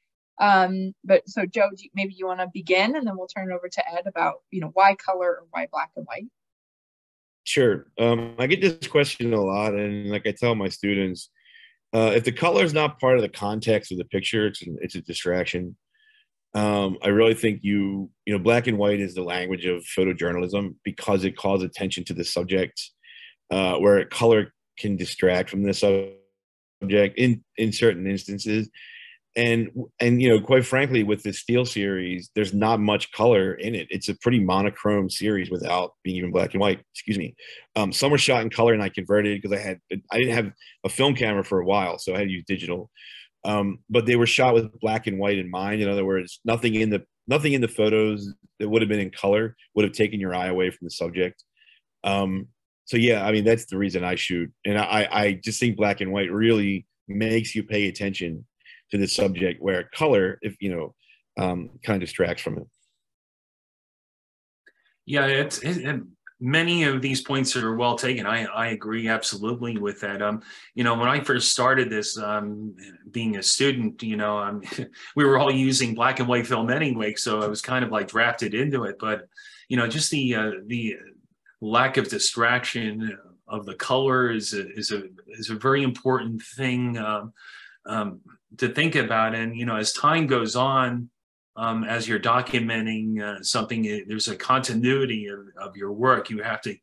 Um, but so, Joe, maybe you want to begin, and then we'll turn it over to Ed about, you know, why color or why black and white? Sure. Um, I get this question a lot. And like I tell my students, uh, if the color is not part of the context of the picture, it's, it's a distraction. Um, I really think you, you know, black and white is the language of photojournalism because it calls attention to the subject, uh, where color can distract from the subject in, in certain instances. And, and, you know, quite frankly, with the Steel series, there's not much color in it. It's a pretty monochrome series without being even black and white, excuse me. Um, some were shot in color, and I converted because I had, I didn't have a film camera for a while, so I had to use digital. Um, but they were shot with black and white in mind. In other words, nothing in the nothing in the photos that would have been in color would have taken your eye away from the subject. Um, so yeah, I mean, that's the reason I shoot, and I, I just think black and white really makes you pay attention to the subject, where color, if you know, um, kind of distracts from it. Yeah, it's it, it, many of these points are well taken. I, I agree absolutely with that. Um, you know, when I first started this, um, being a student, you know, um, we were all using black and white film anyway, so I was kind of like drafted into it. But, you know, just the uh, the lack of distraction of the color is a, is a, is a very important thing um, um, to think about. And, you know, as time goes on, um, as you're documenting uh, something, it, there's a continuity of, of your work. You have to,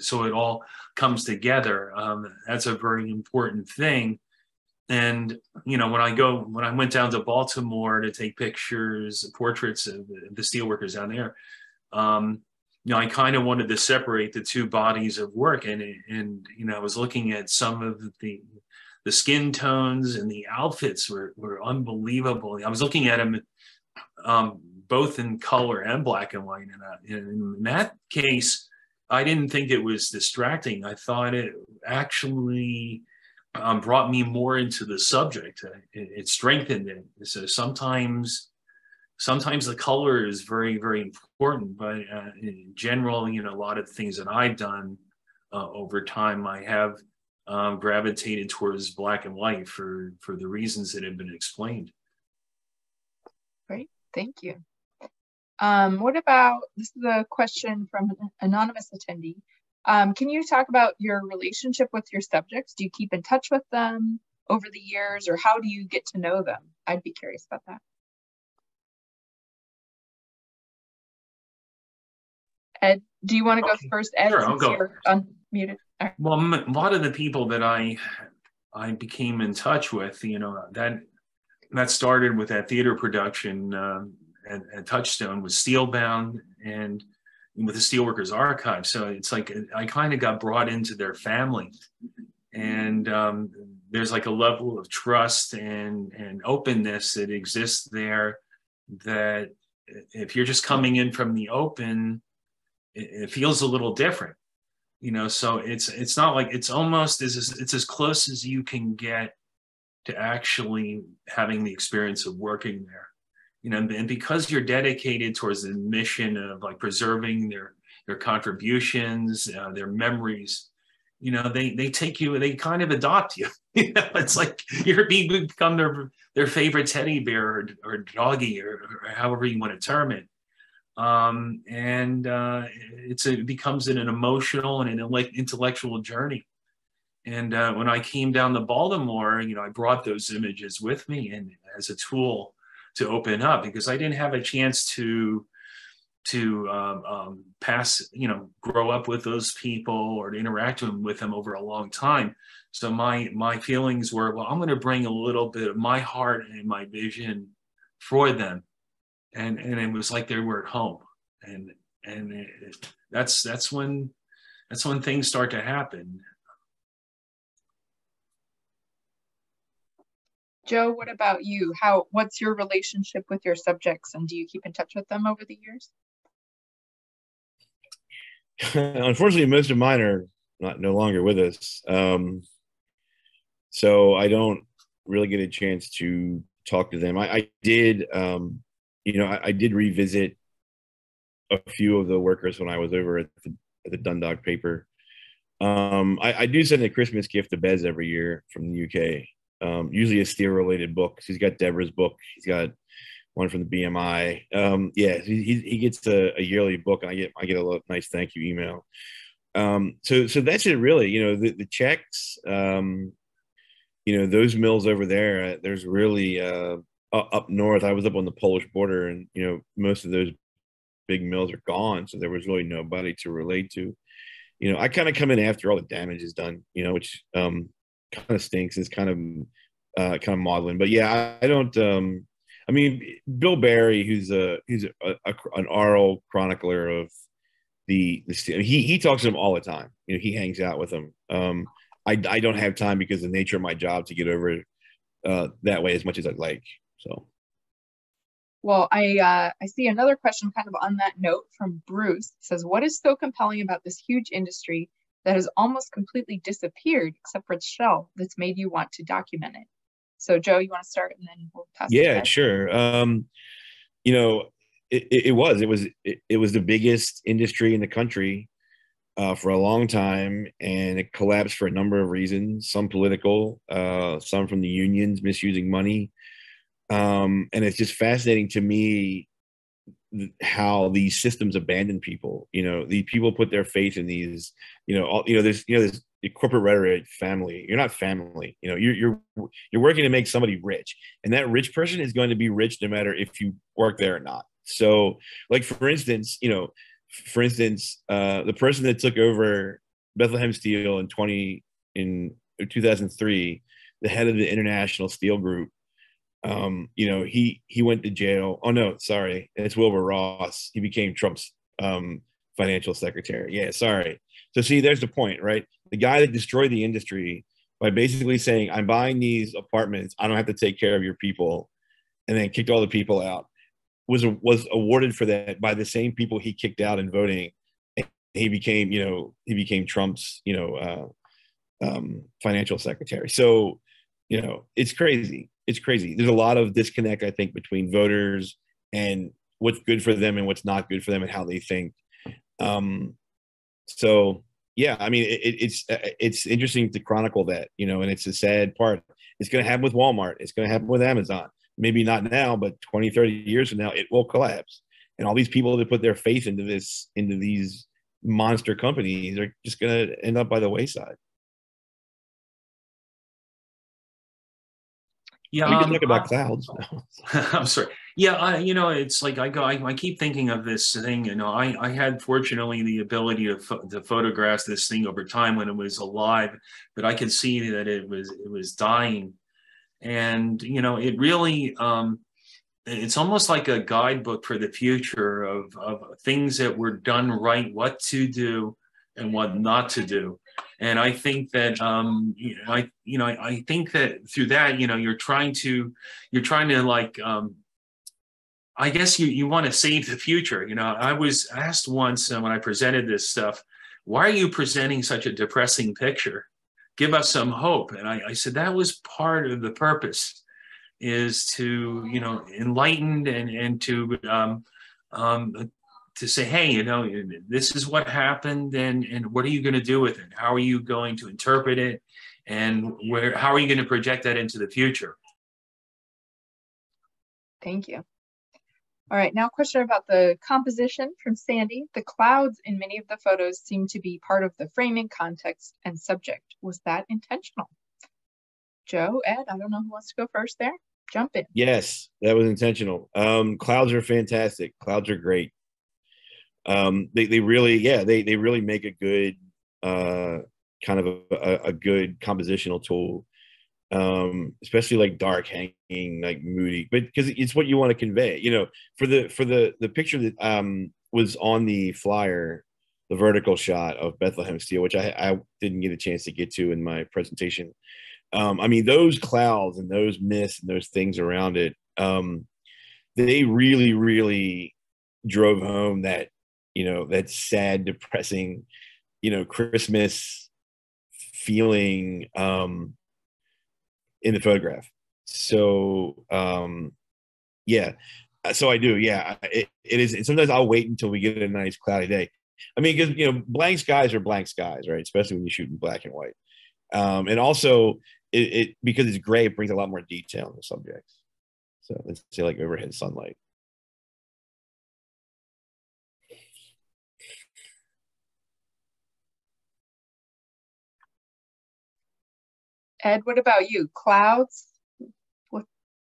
so it all comes together. Um, that's a very important thing. And, you know, when I go, when I went down to Baltimore to take pictures, portraits of the steelworkers down there, um, you know, I kind of wanted to separate the two bodies of work. And, and you know, I was looking at some of the the skin tones, and the outfits were, were unbelievable. I was looking at them um, both in color and black and white. And, I, and in that case, I didn't think it was distracting. I thought it actually... Um, brought me more into the subject. It, it strengthened it. So sometimes, sometimes the color is very, very important. But uh, in general, you know, a lot of things that I've done uh, over time, I have um, gravitated towards black and white for for the reasons that have been explained. Great, thank you. Um, what about, this is a question from an anonymous attendee. Um, can you talk about your relationship with your subjects? Do you keep in touch with them over the years, or how do you get to know them? I'd be curious about that. Ed, do you want to go okay. first, Ed? Sure, I'll go. You're unmuted. All right. Well, a lot of the people that I I became in touch with, you know, that that started with that theater production uh, at, at Touchstone with Steelbound and with the Steelworkers Archive. So it's like, I kind of got brought into their family. And um, there's like a level of trust and, and openness that exists there, that if you're just coming in from the open, it, it feels a little different, you know? So it's, it's not like, it's almost, as it's as close as you can get to actually having the experience of working there. You know, and because you're dedicated towards the mission of like preserving their their contributions, uh, their memories, you know, they they take you, they kind of adopt you. You know, it's like you're being become their their favorite teddy bear or, or doggy or, or however you want to term it. Um, and uh, it's a, it becomes an, an emotional and an intellectual journey. And uh, when I came down to Baltimore, you know, I brought those images with me, and as a tool to open up, because I didn't have a chance to to um, um, pass, you know, grow up with those people or to interact with them, with them over a long time. So my my feelings were, well, I'm going to bring a little bit of my heart and my vision for them, and and it was like they were at home, and and it, it, that's that's when that's when things start to happen. Joe, what about you? How, what's your relationship with your subjects, and do you keep in touch with them over the years? Unfortunately, most of mine are not no longer with us. Um, so I don't really get a chance to talk to them. I, I did, um, you know, I, I did revisit a few of the workers when I was over at the, at the Dundalk paper. Um, I, I do send a Christmas gift to Bez every year from the U K. Um, usually a steel-related book. He's got Deborah's book. He's got one from the B M I. Um, yeah, he, he gets a, a yearly book, and I get I get a lot of nice thank you email. Um, so so that's it, really. You know, the, the checks. Um, you know, those mills over there. There's really uh, up north. I was up on the Polish border, and you know, most of those big mills are gone. So there was really nobody to relate to. You know, I kind of come in after all the damage is done. You know, which. Um, kind of stinks. It's kind of uh kind of maudlin, but yeah, I, I don't um I mean, Bill Barry, who's a who's a, a, an oral chronicler of the the steel, he he talks to them all the time. You know, he hangs out with them. um I, I don't have time because of the nature of my job to get over uh that way as much as I'd like. So well, I uh I see another question kind of on that note from Bruce. It says, what is so compelling about this huge industry that has almost completely disappeared, except for its shell, that's made you want to document it? So, Joe, you want to start, and then we'll pass. Yeah, sure. Um, you know, it, it was it was it, it was the biggest industry in the country uh, for a long time, and it collapsed for a number of reasons. Some political, uh, some from the unions misusing money, um, and it's just fascinating to me how these systems abandon people. You know, the people put their faith in these, you know, all, you know, there's, you know, this corporate rhetoric, family, you're not family, you know, you're, you're, you're working to make somebody rich, and that rich person is going to be rich no matter if you work there or not. So like, for instance, you know, for instance, uh, the person that took over Bethlehem Steel in two thousand three, the head of the International Steel Group, um, you know, he, he went to jail. Oh no, sorry. It's Wilbur Ross. He became Trump's um, financial secretary. Yeah. Sorry. So see, there's the point, right? The guy that destroyed the industry by basically saying, I'm buying these apartments, I don't have to take care of your people, and then kicked all the people out, was, was awarded for that by the same people he kicked out in voting. And he became, you know, he became Trump's, you know, uh, um, financial secretary. So, you know, it's crazy. It's crazy. There's a lot of disconnect, I think, between voters and what's good for them and what's not good for them and how they think. Um, so, yeah, I mean, it, it's it's interesting to chronicle that, you know, and it's a sad part. It's going to happen with Walmart. It's going to happen with Amazon. Maybe not now, but twenty, thirty years from now, it will collapse. And all these people that put their faith into this, into these monster companies are just going to end up by the wayside. Yeah, we can um, talk about clouds. I'm sorry. Yeah, I, you know, it's like I go. I, I keep thinking of this thing. You know, I, I had fortunately the ability to to photograph this thing over time when it was alive, but I could see that it was it was dying, and you know, it really. Um, it's almost like a guidebook for the future of of things that were done right, what to do, and what not to do. And I think that um, you know, I you know I, I think that through that, you know, you're trying to you're trying to like um, I guess you you want to save the future. You know, I was asked once uh, when I presented this stuff, why are you presenting such a depressing picture? Give us some hope. And I, I said that was part of the purpose, is to you know enlighten and and to um, um, to say, hey, you know, this is what happened, and, and what are you going to do with it? How are you going to interpret it? And where? How are you going to project that into the future? Thank you. All right, now a question about the composition from Sandy. The clouds in many of the photos seem to be part of the framing, context, and subject. Was that intentional? Joe, Ed, I don't know who wants to go first there. Jump in. Yes, that was intentional. Um, clouds are fantastic. Clouds are great. Um, they, they really, yeah, they, they really make a good, uh, kind of a, a good compositional tool, um, especially like dark hanging, like moody, but cause it's what you want to convey, you know, for the, for the, the picture that, um, was on the flyer, the vertical shot of Bethlehem Steel, which I, I didn't get a chance to get to in my presentation. Um, I mean, those clouds and those mists and those things around it, um, they really, really drove home that, you know, that sad, depressing, you know, Christmas feeling um, in the photograph. So, um, yeah, so I do. Yeah, it, it is. And sometimes I'll wait until we get a nice cloudy day. I mean, because, you know, blank skies are blank skies, right? Especially when you shoot in black and white. Um, and also, it, it because it's gray, it brings a lot more detail in the subjects. So let's say like overhead sunlight. Ed, what about you? Clouds? What,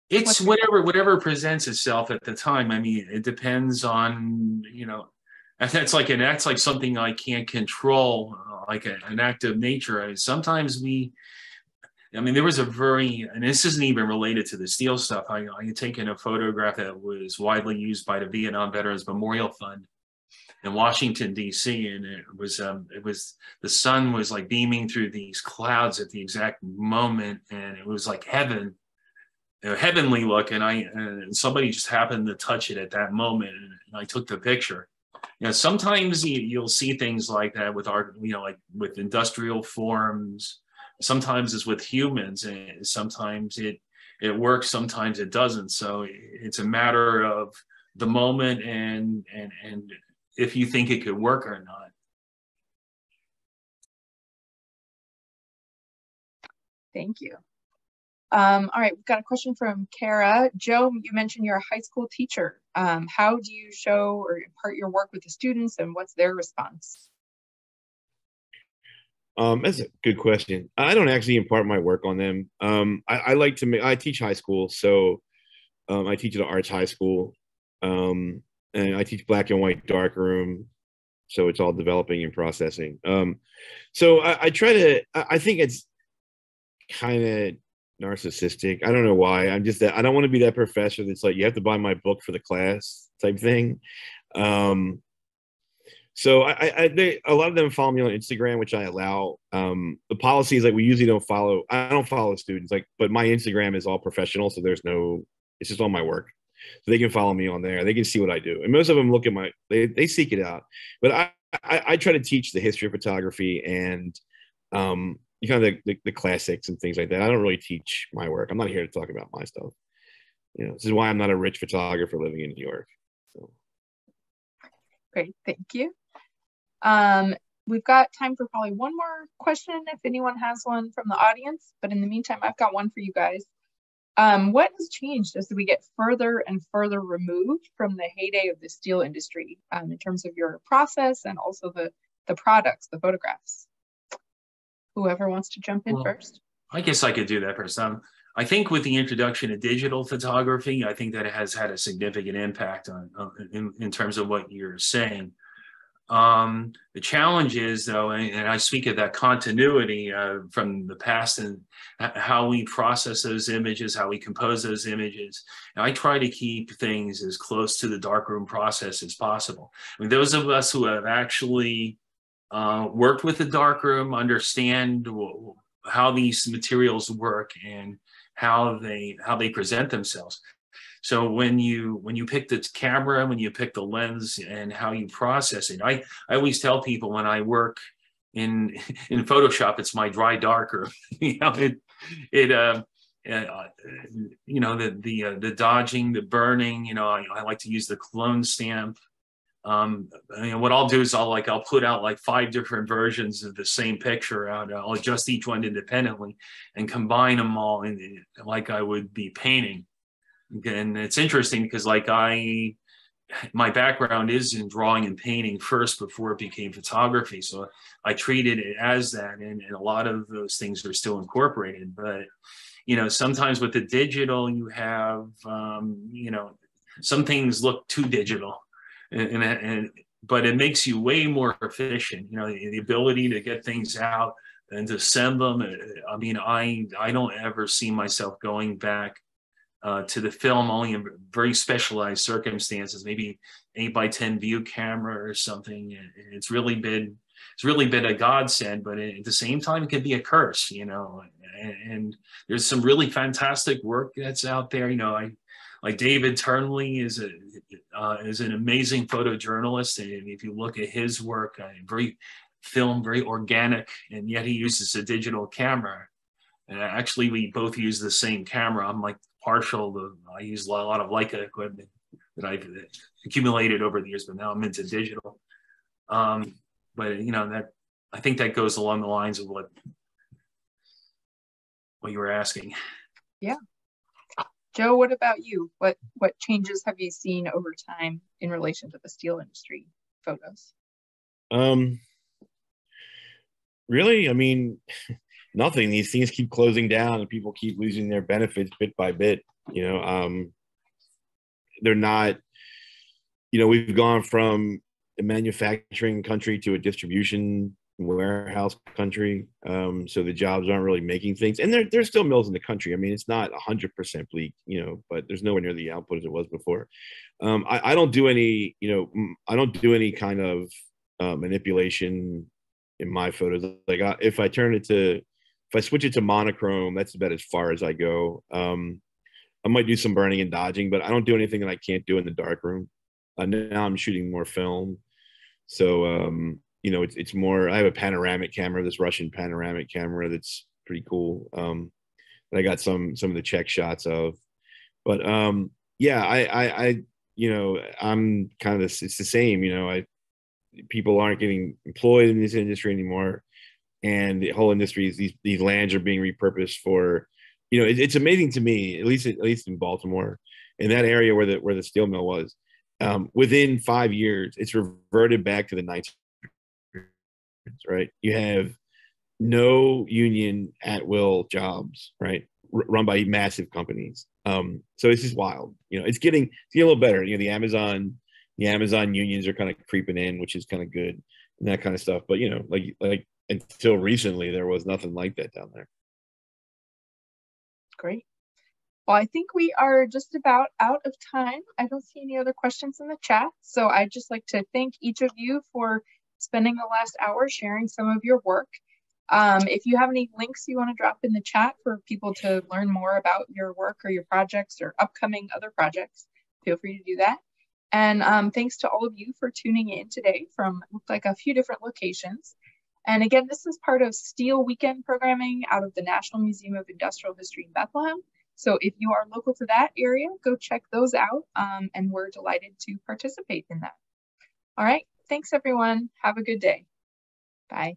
it's whatever whatever presents itself at the time. I mean, it depends on, you know, that's like, and that's like something I can't control, uh, like a, an act of nature. I, sometimes we, I mean, there was a very, and this isn't even related to the steel stuff. I, I had taken a photograph that was widely used by the Vietnam Veterans Memorial Fund in Washington, D C, and it was, um, it was, the sun was like beaming through these clouds at the exact moment, and it was like heaven, a heavenly look, and I, and somebody just happened to touch it at that moment, and I took the picture. You know, sometimes you, you'll see things like that with art, you know, like with industrial forms, sometimes it's with humans, and sometimes it, it works, sometimes it doesn't, so it's a matter of the moment and, and, and, if you think it could work or not. Thank you. Um, all right, we've got a question from Kara. Joe, you mentioned you're a high school teacher. Um, how do you show or impart your work with the students, and what's their response? Um, that's a good question. I don't actually impart my work on them. Um, I, I like to make, I teach high school, so um, I teach at an arts high school, um, and I teach black and white darkroom. So it's all developing and processing. Um, so I, I try to, I think it's kind of narcissistic. I don't know why. I'm just that, I don't want to be that professor that's like, you have to buy my book for the class type thing. Um, so I, I they, a lot of them follow me on Instagram, which I allow. Um, the policy is like, we usually don't follow, I don't follow students, like, but my Instagram is all professional. So there's no, it's just all my work. So they can follow me on there. They can see what I do. And most of them look at my, they, they seek it out. But I, I, I try to teach the history of photography and um, you kind of the, the, the classics and things like that. I don't really teach my work. I'm not here to talk about my stuff. You know, this is why I'm not a rich photographer living in New York. So. Great, thank you. Um, we've got time for probably one more question if anyone has one from the audience. But in the meantime, I've got one for you guys. Um, what has changed as we get further and further removed from the heyday of the steel industry um, in terms of your process and also the, the products, the photographs? Whoever wants to jump in well, first. I guess I could do that for some. I think with the introduction of digital photography, I think that it has had a significant impact on, on in, in terms of what you're saying. Um, the challenge is, though, and, and I speak of that continuity uh, from the past and how we process those images, how we compose those images. And I try to keep things as close to the darkroom process as possible. I mean, those of us who have actually uh, worked with the darkroom understand how these materials work and how they how they present themselves. So when you when you pick the camera, when you pick the lens and how you process it, I, I always tell people when I work in in Photoshop, it's my dry darkroom. you know, it, it uh, uh, you know, the the uh, the dodging, the burning, you know, I, I like to use the clone stamp. Um, I mean, what I'll do is I'll like, I'll put out like five different versions of the same picture out. I'll adjust each one independently and combine them all in, like I would be painting. And it's interesting because like I, my background is in drawing and painting first before it became photography. So I treated it as that. And, and a lot of those things are still incorporated, but, you know, sometimes with the digital you have, um, you know, some things look too digital and, and, and, but it makes you way more efficient. You know, the ability to get things out and to send them. I mean, I, I don't ever see myself going back Uh, to the film, only in very specialized circumstances, maybe eight by ten view camera or something. It's really been, it's really been a godsend, but at the same time, it can be a curse, you know, and, and there's some really fantastic work that's out there. You know, I, like David Turnley is, a, uh, is an amazing photojournalist. And if you look at his work, uh, very film, very organic, and yet he uses a digital camera. And actually, we both use the same camera. I'm like, partial to, I use a lot of Leica equipment that I've accumulated over the years, but now I'm into digital. Um, but you know, that I think that goes along the lines of what what you were asking. Yeah. Joe, what about you? What what changes have you seen over time in relation to the steel industry photos? Um, really, I mean, nothing. These things keep closing down and people keep losing their benefits bit by bit. You know, um, they're not, you know, we've gone from a manufacturing country to a distribution warehouse country. Um, so the jobs aren't really making things. And there, there's still mills in the country. I mean, it's not one hundred percent bleak, you know, but there's nowhere near the output as it was before. Um, I, I don't do any, you know, I don't do any kind of uh, manipulation in my photos. Like I, if I turn it to, if I switch it to monochrome, that's about as far as I go. Um, I might do some burning and dodging, but I don't do anything that I can't do in the darkroom. Uh, now I'm shooting more film. So, um, you know, it's, it's more, I have a panoramic camera, this Russian panoramic camera that's pretty cool. Um, that I got some, some of the Czech shots of. But um, yeah, I, I, I, you know, I'm kind of, it's the same, you know, I, people aren't getting employed in this industry anymore. And the whole industry is these, these lands are being repurposed for you know, it, it's amazing to me, at least at least in Baltimore, in that area where the where the steel mill was, um, within five years, it's reverted back to the nineteen hundreds, right? You have no union at-will jobs, right, R run by massive companies. Um, so it's just wild. You know, it's getting, it's getting a little better. You know, the Amazon, the Amazon unions are kind of creeping in, which is kind of good and that kind of stuff. But, you know, like like until recently, there was nothing like that down there. Great. Well, I think we are just about out of time. I don't see any other questions in the chat. So I'd just like to thank each of you for spending the last hour sharing some of your work. Um, if you have any links you want to drop in the chat for people to learn more about your work or your projects or upcoming other projects, feel free to do that. And um, thanks to all of you for tuning in today from looked like a few different locations. And again, this is part of Steel Weekend programming out of the National Museum of Industrial History in Bethlehem. So if you are local to that area, go check those out. Um, and we're delighted to participate in that. All right. Thanks, everyone. Have a good day. Bye.